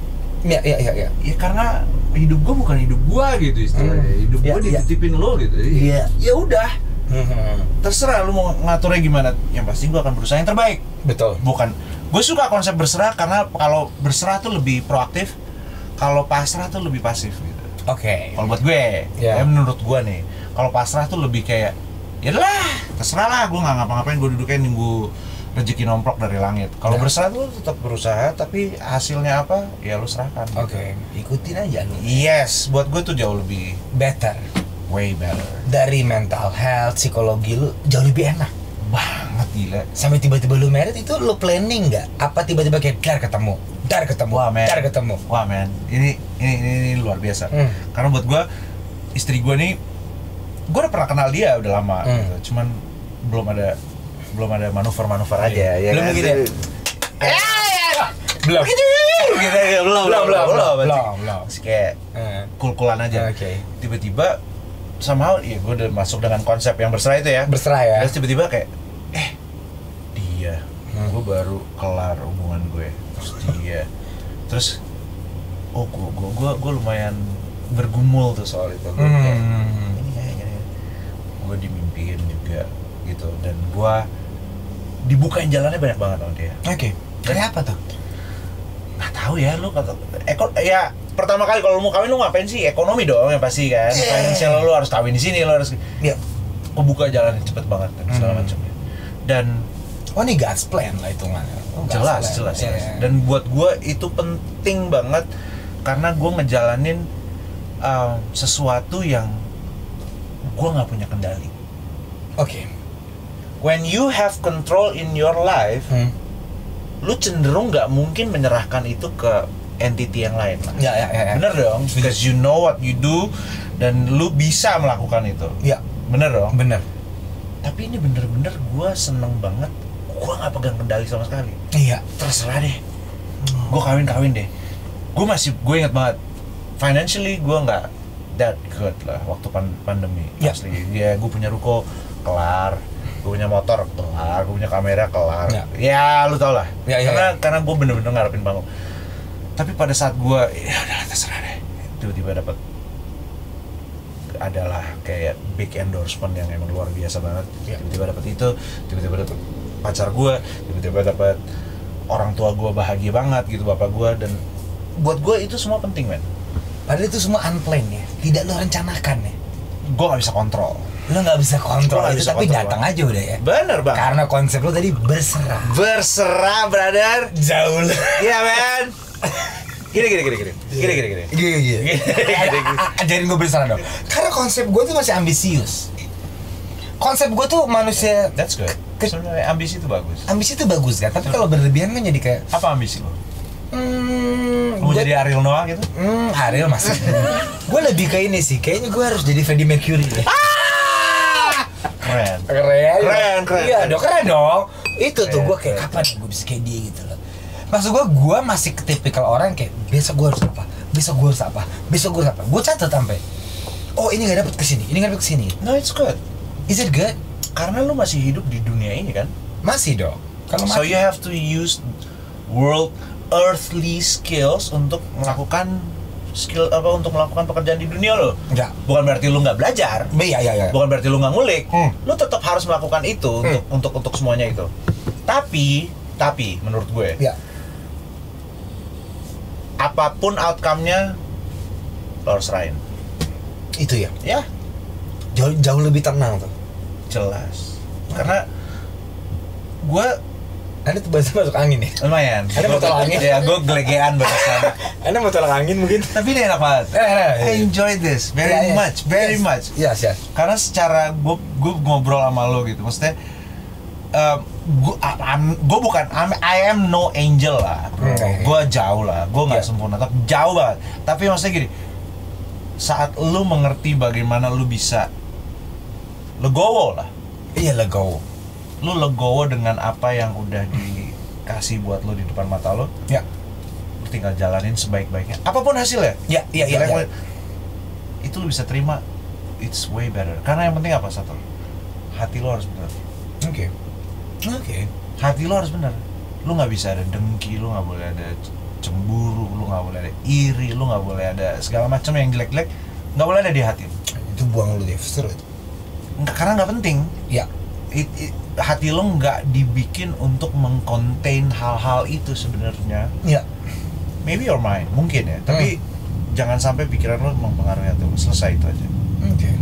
Iya, iya, iya, iya. Ya karena hidup gue bukan hidup gue gitu istilahnya. Hmm. Hidup ya, gue dititipin ya. Lo gitu. Iya. Ya udah. Hmm. Terserah lu mau ngaturnya gimana. Yang pasti gue akan berusaha yang terbaik. Betul. Bukan. Gue suka konsep berserah karena kalau berserah tuh lebih proaktif, kalau pasrah tuh lebih pasif gitu. Oke. Okay. Kalau buat gue, yeah. ya menurut gue nih, kalau pasrah tuh lebih kayak ya lah, terserah lah, gue nggak ngapa-ngapain, gue duduknya nunggu rezeki nomplok dari langit. Kalau nah. berserah lu tetap berusaha, tapi hasilnya apa? Ya lu serahkan. Oke. Okay. Ikutin aja lu. Yes, buat gue tuh jauh lebih better, way better. Dari mental health, psikologi lu jauh lebih enak. Banget gila. Sampai tiba-tiba lu married itu lu planning nggak? Apa tiba-tiba kayak dar ketemu, dar ketemu, wah, dar ketemu. Wah men, ini ini ini, ini luar biasa. Hmm. Karena buat gue istri gue nih, gue udah pernah kenal dia udah lama, hmm. gitu. Cuman belum ada belum ada manuver-manuver aja ya, ya belum kan? Gitu ya? Eh, ya, ya. belum gitu gitu ya, belum belum belum belum belum belum kayak eh. kul-kulan aja. Oke. Okay. Tiba-tiba somehow ya gue udah masuk dengan konsep yang berserah itu ya, berserah ya, terus tiba-tiba kayak eh dia hmm. gue baru kelar hubungan gue terus dia terus oh gue gue gue, gue lumayan bergumul tuh soal itu. Gue kayak ini kayaknya gue dimimpiin juga gitu dan gue dibukain jalannya banyak banget sama dia. Oke. Okay. Kayak apa tuh? Nggak tahu ya lu kata ekor ya pertama kali kalau lu mau kawin lu ngapain sih? Ekonomi dong yang pasti kan. Financial lu harus kawin di sini, lu harus ya kebuka jalannya cepet banget dan segala hmm. macamnya. Dan oh ini God's plan lah hitungannya. Oh, jelas, jelas, jelas. Yeah. Dan buat gue itu penting banget karena gue ngejalanin um, sesuatu yang gue nggak punya kendali. Oke. Okay. When you have control in your life, hmm. lu cenderung nggak mungkin menyerahkan itu ke entity yang lain. Ya, ya, ya, ya. Bener dong, because you know what you do dan lu bisa melakukan itu. Ya, bener dong. Bener. Tapi ini bener-bener gue seneng banget. Gue nggak pegang kendali sama sekali. Iya. Terserah deh. Gue kawin-kawin deh. Gue masih, gue inget banget. Financially gue nggak that good lah waktu pandemi. Ya. Asli. Ya, gue punya ruko. kelar, gue punya motor kelar, gue punya kamera kelar. Ya, ya lu tau lah. Ya, ya, karena ya. karena gue bener-bener ngarepin banget. Tapi pada saat gue ya udah terserah deh, tiba-tiba dapat adalah kayak big endorsement yang emang luar biasa banget. Ya. Tiba-tiba dapat itu, tiba-tiba dapat pacar gue, tiba-tiba dapat orang tua gue bahagia banget gitu, bapak gue, dan buat gue itu semua penting, men. Padahal itu semua unplanned ya, tidak lo rencanakan ya. Gue nggak bisa kontrol. Lo nggak bisa kontrol gak itu, bisa tapi datang aja udah ya. Bener bang. Karena konsep lo tadi berserah. Berserah, brother. Jauh lo. Iya men. Gini gini gini gini gini gini gini. Gini gini. Ajarin gue berserah dong. Karena konsep gue tuh masih ambisius. Konsep gue tuh manusia. That's good. Sebenarnya ambisi itu bagus. Ambisi itu bagus kan, tapi kalau berlebihan kan jadi kayak. Apa ambisi lo? Hmm, mau jadi Ariel Noah gitu? Hmm, Ariel masih. Gue lebih kayak ini sih, kayaknya gue harus jadi Freddie Mercury deh. Ah! Keren. Keren. Keren, keren. Iya, dong, keren dong. Itu keren, tuh gue kayak keren. Kapan gue bisa kayak dia gitu loh. Maksud gue, gue masih tipikal orang kayak besok gue harus apa? Besok gue harus apa? Besok gue harus apa? Gue catat sampai. Oh, ini enggak dapat kesini, ini enggak dapat kesini. No, it's good. Is it good? Karena lu masih hidup di dunia ini kan? Masih dong. Kalau so mati, you have to use world earthly skills untuk melakukan skill apa untuk melakukan pekerjaan di dunia lo. Ya. Bukan berarti lu nggak belajar. Iya iya iya. Bukan berarti lu nggak ngulik. Hmm. Lu tetap harus melakukan itu hmm. untuk untuk untuk semuanya itu. Tapi tapi menurut gue. Ya. Apapun outcome-nya lo harus serahin. Itu ya. Ya. Jauh jauh lebih tenang tuh. Jelas. Hmm. Karena gue Anda tuh bahasa masuk angin ya? Lumayan. Anda mau tolak angin? Ya, gue gelegean bahasa. Anda mau tolak angin mungkin? Tapi ini enak banget. I enjoy this very yeah, much, yeah. very yes. much. Iya, yes, yes. Karena secara gue gue ngobrol sama lo gitu, maksudnya um, gue gue bukan I'm, I am no angel lah, bro. Okay. Gue jauh lah, gue nggak yeah. sempurna, tapi jauh banget. Tapi maksudnya gini, saat lo mengerti bagaimana lo bisa legowo lah. Iya legowo. Lu legowo dengan apa yang udah dikasih buat lu di depan mata lu. Ya. Lu tinggal jalanin sebaik-baiknya. Apapun hasilnya. Ya, iya, iya. Ya. Itu lu bisa terima. It's way better. Karena yang penting apa satu? Hati lu harus benar. Oke. Okay. Oke. Okay. Hati lu harus benar. Lu nggak bisa ada dengki, lu nggak boleh ada cemburu, lu nggak boleh ada iri, lu nggak boleh ada segala macam yang jelek-jelek. Nggak boleh ada di hati. Itu buang lu deh, seru. Karena nggak penting. Ya. It, it, hati lo nggak dibikin untuk mengcontain hal-hal itu sebenarnya. Ya. Maybe your mind, mungkin ya. Tapi hmm. jangan sampai pikiran lo mempengaruhi hati lo. Selesai itu aja. Oke. Okay.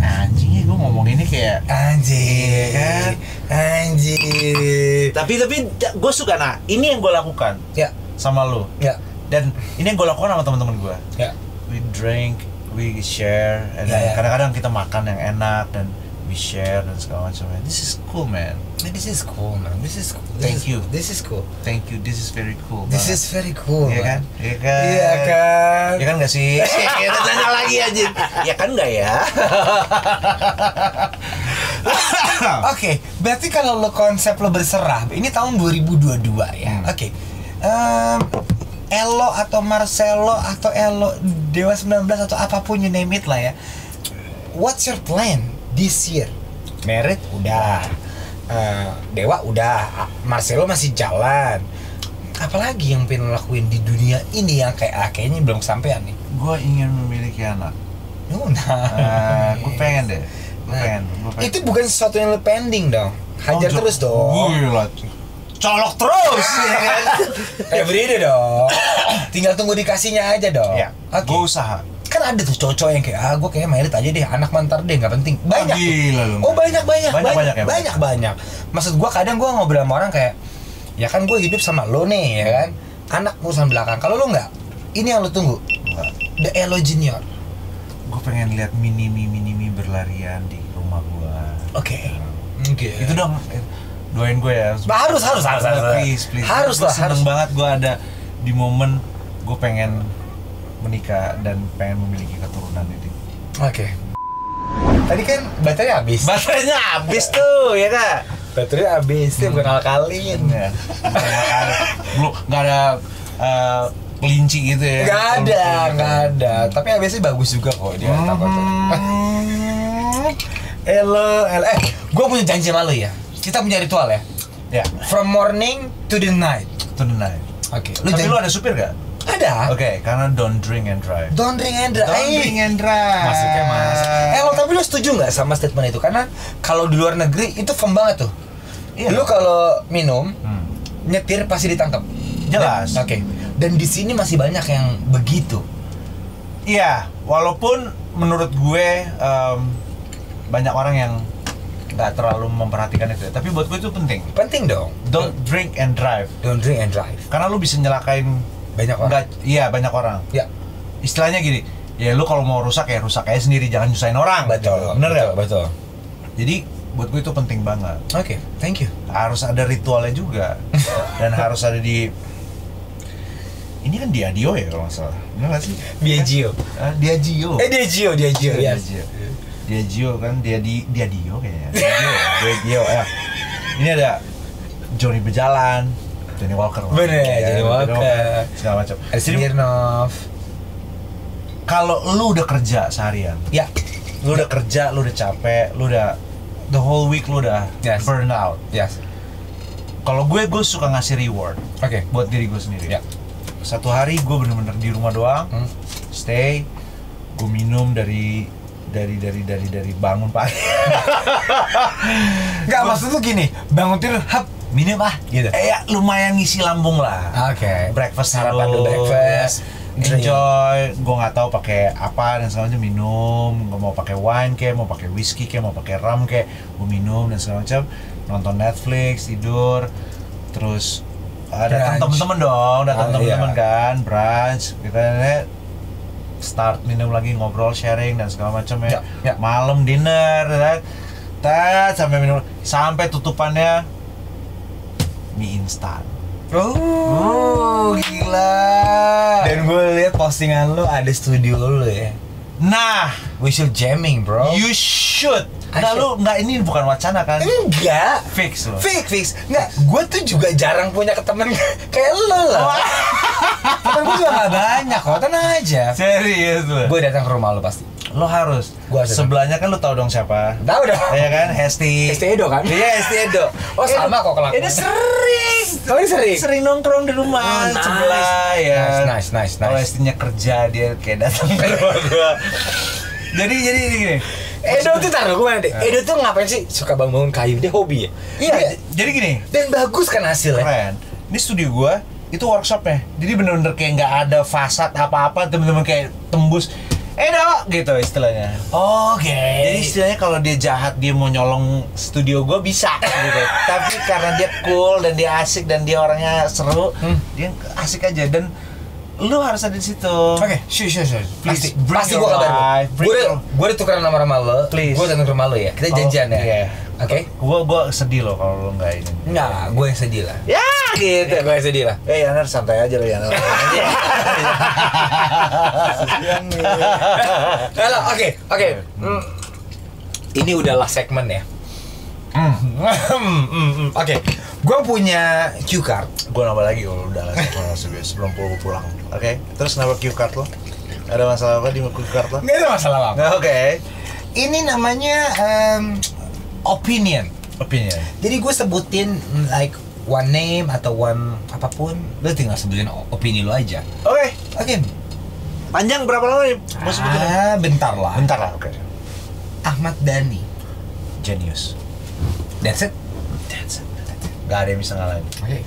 Anjing, gue ngomong ini kayak anjing, kan? Anjing. Tapi tapi gue suka nah. Ini yang gue lakukan. Ya. Sama lo. Ya. Dan ini yang gue lakukan sama teman-teman gue. Ya. We drink, we share, dan ya, ya. kadang-kadang kita makan yang enak dan we share dan segala macam. This is cool, man. This is cool, man. This is cool. Thank you. This is cool. Thank you. This is very cool. This is very cool. Iya kan? Iya kan? Iya kan? Iya kan nggak sih? Kita tanya lagi aja. Iya kan nggak ya? Oke. Berarti kalau lo konsep lo berserah, ini tahun dua ribu dua puluh dua ya. Oke. Elo atau Marcello atau Elo Dewa sembilan belas atau apapun you name it lah ya. What's your plan? This year, Merit udah, uh, Dewa udah, Marcello masih jalan. Apalagi yang pengen lakuin di dunia ini yang kayak kayaknya belum sampean nih. Gue ingin memiliki anak. Oh, nah, uh, gue pengen deh. Gue nah, pengen, pengen. Itu bukan sesuatu yang pending dong. Hajar oh, terus dong. Gila. Colok terus. Everyday dong. Tinggal tunggu dikasihnya aja dong. Ya, okay. Gue usaha. Kan ada tuh cowok-cowok yang kayak, ah gue kayaknya merit aja deh, anak mantar deh, nggak penting. Banyak oh, gila, tuh. Oh banyak-banyak, banyak-banyak ya, banyak, banyak. Maksud gue kadang gue ngobrol sama orang kayak, ya kan gue hidup sama lo nih, ya kan? Anak urusan belakang, kalau lo nggak, ini yang lo tunggu. The Elo Junior. Gue pengen lihat mini-mini-mini berlarian di rumah gue. Oke, okay. Oke. Okay. Itu dong, doain gue ya. Harus, harus, harus, harus. Please, please. Harus lah, harus. Seneng banget gue ada di momen gue pengen menikah dan pengen memiliki keturunan itu. Oke. Okay. Tadi kan baterainya habis. Baterainya habis tuh, ya kak. Baterainya habis, hmm. itu bukan alkalin. Ya. Belum, nggak ada uh, kelinci gitu ya. Nggak ada, nggak ada. Tapi habisnya bagus juga kok dia. Hmm. Elo, elo. Eh, gue punya janji lalu ya. Kita punya ritual ya. Ya. Yeah. From morning to the night. To the night. Oke. Okay. Lu janji lu ada supir gak? Ada. Oke, okay, karena don't drink and drive. Don't drink and drive. Don't drink and drive. Masuknya mas. Eh, lo tapi lu setuju nggak sama statement itu? Karena kalau di luar negeri itu firm banget tuh. Iya. Lu kalau minum, hmm. nyetir pasti ditangkap. Jelas. Oke. Okay. Dan di sini masih banyak yang begitu. Iya, walaupun menurut gue um, banyak orang yang nggak terlalu memperhatikan itu, tapi buat gue itu penting. Penting dong. Don't drink and drive. Don't drink and drive. Karena lu bisa nyelakain banyak orang. Nggak, iya banyak orang. Iya. Istilahnya gini, ya lu kalau mau rusak ya rusak aja sendiri, jangan nyusahin orang. Betul. Gitu. Bener ya? Betul, betul. Jadi buat gue itu penting banget. Oke, okay, thank you. Harus ada ritualnya juga, dan harus ada di. Ini kan Diageo ya kalau nggak salah, bener nggak sih? Diageo. Ah, Diageo. Eh Diageo, Diageo. Diageo. Yes. Diageo kan dia di Diageo kayaknya. Diageo, Diageo. Ya. Ini ada Johnny Bejalan, Johnny Walker. Bener, ya, Johnny Walker. Walker. Segala macam. Smirnoff. Kalau lu udah kerja seharian, ya, lu udah kerja, lu udah capek, lu udah the whole week lu udah yes. burn out. Yes. Kalau gue, gue suka ngasih reward. Oke. Okay. Buat diri gue sendiri. Ya. Satu hari gue bener-bener di rumah doang, hmm. stay, gue minum dari dari dari dari dari bangun pagi. Gak maksud tuh gini, bangun tidur, hap minum ah, gitu. Eh ya lumayan ngisi lambung lah. Oke. Okay. Breakfast sarapan dulu, breakfast, enjoy. Gue nggak tahu pakai apa dan segala macam minum. Gue mau pakai wine kayak, mau pakai whiskey kayak, mau pakai rum kayak, gue minum dan segala macam. Nonton Netflix, tidur, terus. Uh, datang temen-temen dong, datang oh, temen-temen iya. kan, brunch, kita start minum lagi, ngobrol, sharing dan segala macam ya. Ya, ya. Malam dinner, tat sampai minum sampai tutupannya mie instan. Oh, gila. Dan gue lihat postingan lo ada studio lo ya. Nah, we should jamming, bro. You should. Nah lu nggak, ini bukan wacana kan? Enggak. Fix lu. Fix, fix. Nggak, gue tuh juga jarang punya temen kayak lu lah. Temen gue juga nggak banyak kok, tenang aja. Serius lu? Gue datang ke rumah lu pasti. Lu harus. Gua sebelahnya kan lu tau dong siapa? Tahu dong. Iya kan, Hesti. Hesti Edo kan? Iya, Hesti Edo. Oh sama kok kelakuan. Ini sering. Kau ini sering. Sering nongkrong di rumah sebelah ya. Nice, nice, nice. Kalau Hestinya kerja dia kayak datang ke rumah gue. Jadi, jadi gini. Edo tuh taruh gue deh. Edo tuh ngapain sih? Suka bangun kayu, dia hobi ya. Iya. Dia, jadi gini. Dan bagus kan hasilnya. Keren. Ini studio gue, itu workshopnya. Jadi bener-bener kayak nggak ada fasad apa-apa. Temen-temen kayak tembus. Edo gitu istilahnya. Oke. Okay. Jadi istilahnya kalau dia jahat dia mau nyolong studio gue bisa. Gitu. Tapi karena dia cool dan dia asik dan dia orangnya seru, hmm. dia asik aja dan. Lu harus ada di situ. Oke, okay. sure sure sure. Please, pasti gue kabar lu. Gue gue tukeran nomor sama lu. Please. Gue datang ke rumah lu ya. Kita janjian ya. Yeah. Oke. Okay. Gue gue sedih loh kalau lu enggak ini. Enggak, gue yang sedih lah. Ya, gitu. Gue yang sedih lah. Eh, Yanar santai aja lo Yanar. Halo, oke, oke. Ini udahlah segmen ya. Oke. Gue punya cue card. Gue nambah lagi kalau udah lah sebelum gue pulang. Oke, okay. Terus nambah cue card lo? Ada masalah apa di cue card lo? Nggak ada masalah apa. Oke. Okay. Ini namanya um, opinion. Opinion. Jadi gue sebutin like one name atau one apapun. Lo tinggal sebutin opini lo aja. Oke. Okay. Oke. Okay. Panjang berapa lama nih? Mau sebutin? Ah, bentar lah. Bentar lah. Oke. Okay. Ahmad Dhani. Genius. That's it. That's it. Gak ada yang bisa ngalahin. Okay.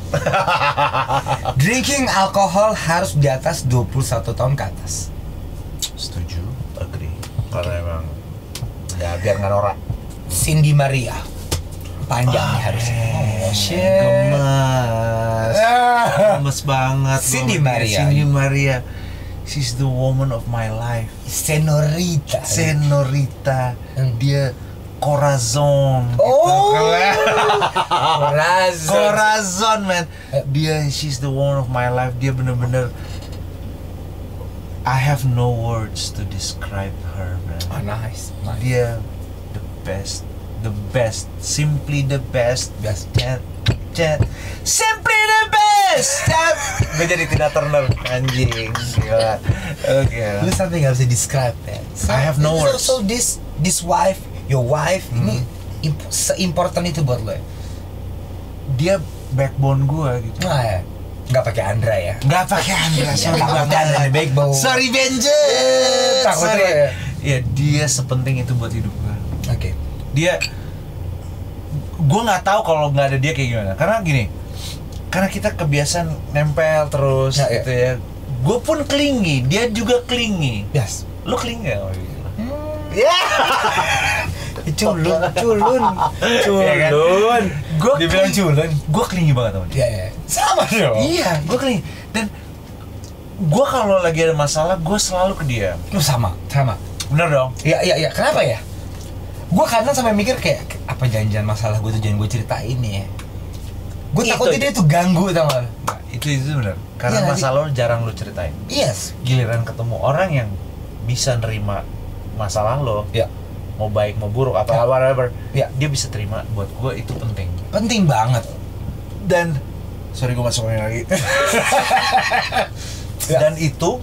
Drinking alkohol harus di atas dua puluh satu tahun ke atas. Setuju, agree. Karena okay. emang ya biar nggak norak. Cindy Maria, panjang ah, nih harusnya. Oh, shit. Gemes, gemes banget. Cindy Maria. Cindy Maria, she's the woman of my life. Senorita. Senorita, hmm. dia. Corazon. Oh, Corazon. Corazon, man. Dia, she's the one of my life. Dia bener-bener. I have no words to describe her, man. Oh, nice. nice. Dia, the best, the best, simply the best, best, chat, chat, simply the best, chat. Gue jadi tidak Turner, anjing. Oke. Lu sampai nggak bisa describe, man. I have no words. So this, this wife. your wife, hmm. ini imp- se-important itu buat lo ya? Dia backbone gue gitu. Nah, ya. Nggak pakai Andra ya? Nggak pakai Andra, sorry banget. Andra backbone. Sorry Benje. Takut ya. Ya dia sepenting itu buat hidup gue. Oke. Okay. Dia, gue nggak tahu kalau nggak ada dia kayak gimana. Karena gini, karena kita kebiasaan nempel terus ya, gitu ya. ya. Gue pun klingi, dia juga klingi. Yes. Lu klingi nggak? Ya. Culun, culun, culun. Gue dibilang culun, gue klingi banget teman. Iya, ya. Sama dong. Iya, gue klingi. Dan gue kalau lagi ada masalah, gue selalu ke dia. Lu sama, sama. Bener dong. Iya, iya, iya. Kenapa ya? Gue kadang sampai mikir kayak apa janjian masalah gue tuh jangan gue ceritain ya. Gue takutnya dia tuh ganggu, tau gak? Nah, itu itu benar. Karena ya, masalah lo jarang lo ceritain. Yes. Giliran ketemu orang yang bisa nerima masalah lo, ya. Mau baik mau buruk apa ya. whatever, ya. dia bisa terima. Buat gue itu penting. Penting banget. Dan sorry gue masukin lagi. ya. Dan itu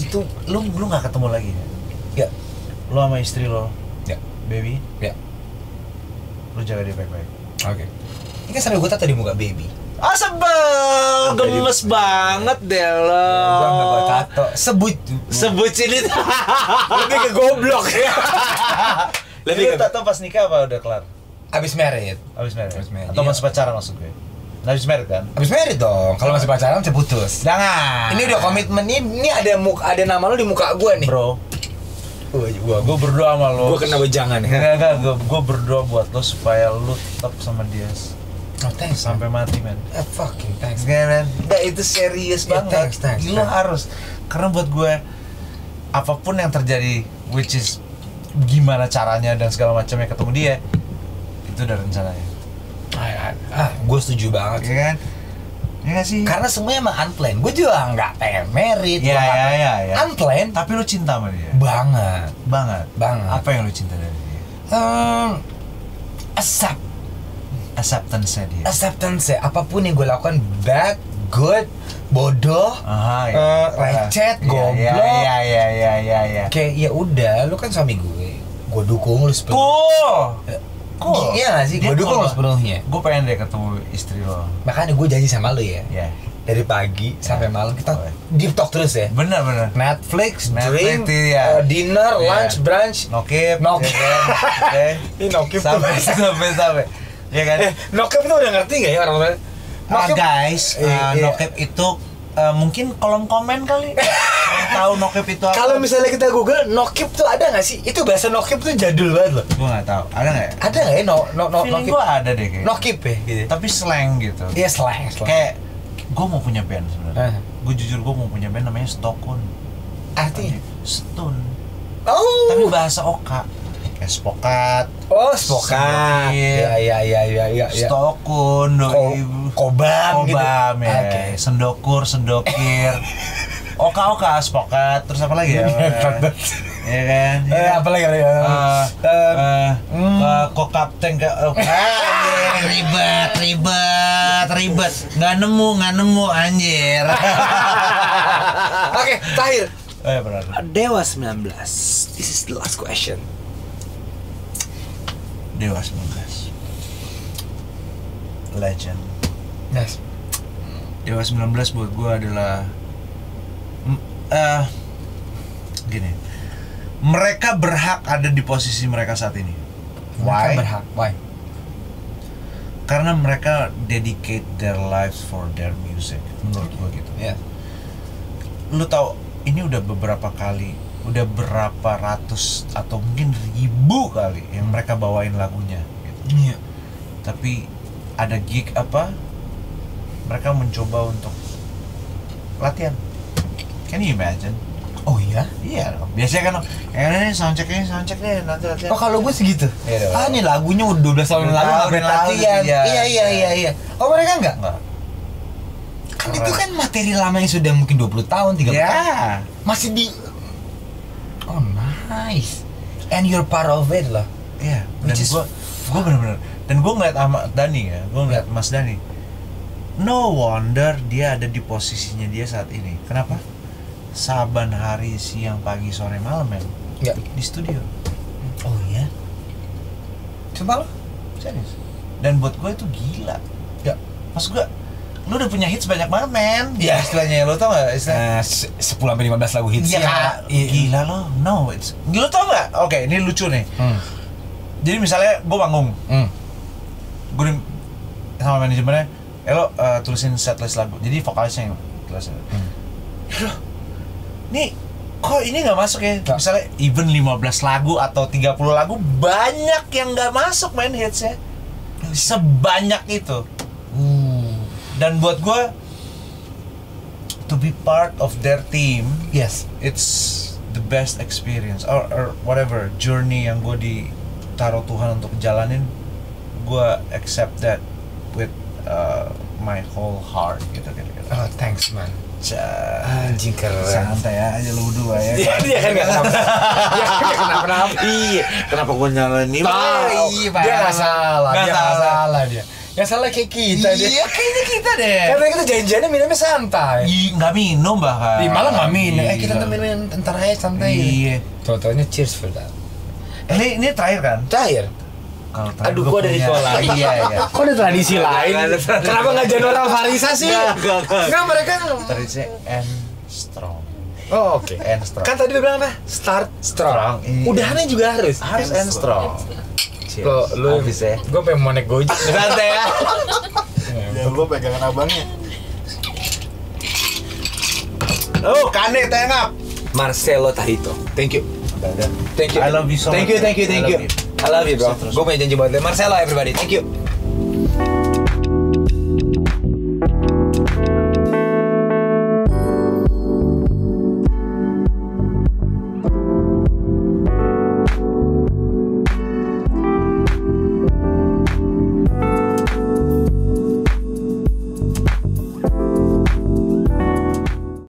itu lo lo nggak ketemu lagi. Ya. Lo sama istri lo, ya. baby, ya. Lo jaga dia baik-baik. Oke. Okay. Ini kan sampai gue tadi muka baby. Ah sebel, gemes banget deh lo. Ya, gue nggak buat tato. Sebut, sebut sini. Lebih ke goblok ya. Lebih ke tato pas nikah apa udah kelar? Abis married. Abis married. Abis married. Atau masih pacaran maksud gue? Abis married kan? Abis married dong. Kalau masih pacaran bisa putus. Jangan. Ini udah komitmen nih. Ini ada muka, ada nama lo di muka gue nih. Bro. Gue gue berdoa sama lo. Gue kenapa jangan ya? Enggak enggak. Gue gue berdoa buat lo supaya lo tetap sama dia. Oh, thanks, sampai man. mati man. Eh, fucking thanks. Gak man. Nah, itu serius yeah, banget. Thanks, thanks, lo thanks. harus. Karena buat gue apapun yang terjadi, which is gimana caranya dan segala macamnya ketemu dia, itu udah rencananya. Ah, ah gue setuju banget. Iya kan? Ya gak sih? Karena semuanya emang unplanned. Gue juga nggak pengen married. Iya iya iya. Ya. Unplanned. Tapi lo cinta sama dia. Banget. Banget. Banget. Apa yang lo cinta dari dia? Um, asap. Acceptance-nya dia. Acceptance-nya, apapun yang gue lakukan, bad, good, bodoh, Aha, iya. uh, recet, uh, goblok. Iya, iya, iya, iya, iya. Kayak ya udah, lu kan suami gue. Gue dukung lu sepenuhnya. Cool. Cool. Iya gak sih? Gue dukung lu sepenuhnya. Gue pengen deh ketemu istri lo. Makanya gue janji sama lu ya. Iya. Yeah. Dari pagi yeah. sampai malam kita oh. deep talk terus ya. Bener bener. Netflix, Netflix, drink, ya. uh, dinner, yeah. lunch, brunch, nokip, nokip, ini nokip sampai sampai sampai. Ya kan? Eh, nokep itu udah ngerti nggak ya orang-orang? Ah guys, eh, uh, nokep iya. itu uh, mungkin kolom komen kali. Tahu nokep itu apa? Kalau misalnya kita Google nokep tuh ada nggak sih? Itu bahasa nokep tuh jadul banget loh. Gua nggak tahu. Ada nggak? Ya? Ada nggak ya? No, no, no, feeling gua ada deh kayak. Nokep ya. Gitu. Tapi slang gitu. Iya slang. slang. Kayak gua mau punya band sebenarnya. Uh. Gua jujur gua mau punya band namanya Stokun. Artinya Stun. Oh. Tapi bahasa Oka. Kayak spokat. Oh, spokat. Ya ya ya ya ya. Stokun, doi, Ko, kobam, kobam gitu. Ya. Okay. Sendokur, sendokir. Oka-oka, spokat, terus apa lagi ya? Iya kan? Eh, ya. apa lagi ya? Uh, uh, mm. uh, Kok kapten ke uh, ribet, ribet, ribet. Enggak nemu, enggak nemu anjir. Oke, okay, Tahir. Oh, ya, benar. Dewa sembilan belas. This is the last question. Dewa sembilan belas legend. Yes. Dewa sembilan belas buat gue adalah uh, gini, mereka berhak ada di posisi mereka saat ini. Why? Mereka berhak. Why? Karena mereka dedicate their lives for their music. Menurut gue gitu. Yeah. Lu tau ini udah beberapa kali, udah berapa ratus atau mungkin ribu kali yang mereka bawain lagunya gitu. Iya. Tapi ada gig apa mereka mencoba untuk latihan. Can you imagine? Oh iya? Iya dong. Biasanya kan eh soundcheck-nya soundcheck deh nanti latihan. Oh kalau gue segitu. Iya, ah ini lagunya udah dua belas tahun lalu ngapain latihan. Iya iya iya iya. iya. Oh mereka enggak? Enggak. Kan itu kan materi lama yang sudah mungkin dua puluh tahun, tiga puluh yeah. tahun. Masih di oh nice, and you're part of it lah. Iya. Yeah. Dan gue, gue bener-bener. Dan gue ngeliat Ahmad Dhani ya, gue ngeliat Mas Dhani. No wonder dia ada di posisinya dia saat ini. Kenapa? Saban hari, siang, pagi, sore, malam ya. Yeah. Di studio. level ya. Sumpah lo? Serius? Dan buat gue itu gila. Gak, maksud gue lu udah punya hits banyak banget, men. Ya, yeah. Istilahnya lo tau gak? Istilahnya sepuluh sampai lima belas lagu hits ya, ya. Gila lo, no it's... Lo tau gak? Oke, okay, ini lucu nih. hmm. Jadi misalnya gue bangung, hmm. gue sama manajemennya, eh lo uh, tulisin setlist lagu. Jadi vokalisnya yang tulisin. hmm. Loh, nih kok ini gak masuk ya? Gak. Misalnya even lima belas lagu atau tiga puluh lagu, banyak yang gak masuk main hitsnya. Sebanyak itu. hmm. Dan buat gue, to be part of their team, yes, it's the best experience or, or whatever journey yang gue ditaruh Tuhan untuk jalanin. Gue accept that with uh, my whole heart gitu, gitu, gitu. Oh, thanks man. Anjing keren. Santai aja lu berdua ya. Dia, dia kan enggak kenapa. Ya kenapa-kenapa. Iya, kenapa gua nyalain ini? Iya, Pak. Dia enggak salah. Dia enggak salah dia. Yang salah kayak kita deh. Iya, kayaknya kita deh. Karena kita janjiannya minumnya santai. Iya, enggak minum bahkan. Di malam enggak minum. Eh, kita temenin entar aja santai. Iya. Totonya cheers for that. Ini ini terakhir kan? Terakhir. Aduh, gua dari sekolah. Iya, iya. Kok ada tradisi lain? Kenapa nggak Januari Farisa sih? Nggak, mereka tradisi and strong. Oh, oke, and strong. Kan tadi lu bilang apa? Start strong. Udahannya juga harus. Harus and strong. Lo, lu bisa. Gua pengen mau naik Gojek. Santai ya. Dan gua pegangan abangnya. Oh, Kane tengap. Marcello Tahitoe. Thank you. Thank you. I love you so much. Thank you, thank you, thank you. I love you bro. Gue punya janji buat lo. Marcello everybody, thank you.